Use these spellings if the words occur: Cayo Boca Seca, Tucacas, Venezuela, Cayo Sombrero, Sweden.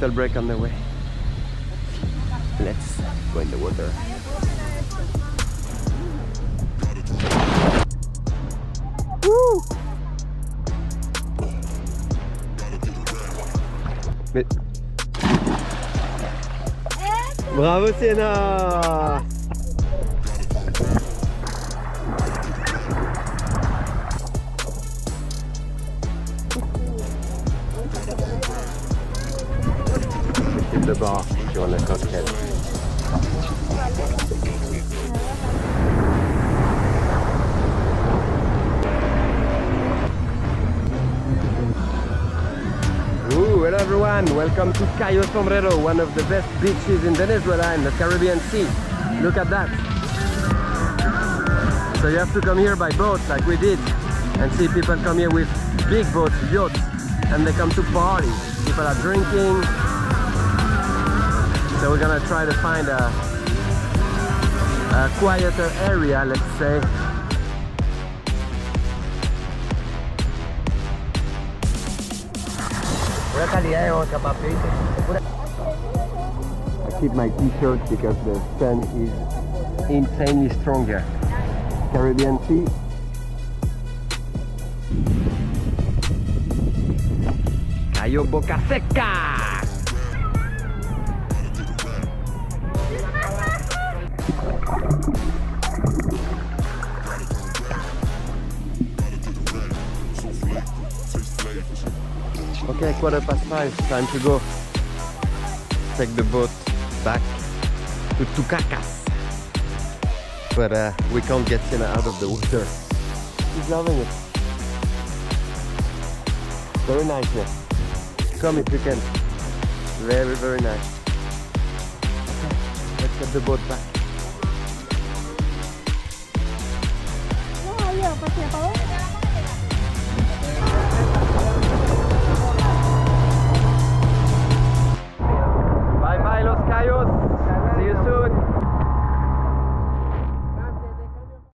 little break on the way. Let's go in the water. Woo! Mais... Bravo Sienna! Hit the bar if you want a cocktail. Hello everyone, welcome to Cayo Sombrero, one of the best beaches in Venezuela and the Caribbean Sea. Look at that! So you have to come here by boat like we did, and see people come here with big boats, yachts, and they come to parties. People are drinking. So we're gonna try to find a quieter area, let's say. I keep my t-shirt because the sun is insanely stronger. Caribbean Sea. Cayo Boca Seca! Okay, 5:15, time to go. Take the boat back to Tucacas. But we can't get Sienna out of the water. She's loving it. Very nice here. Come if you can. Very, very nice. Okay, let's get the boat back.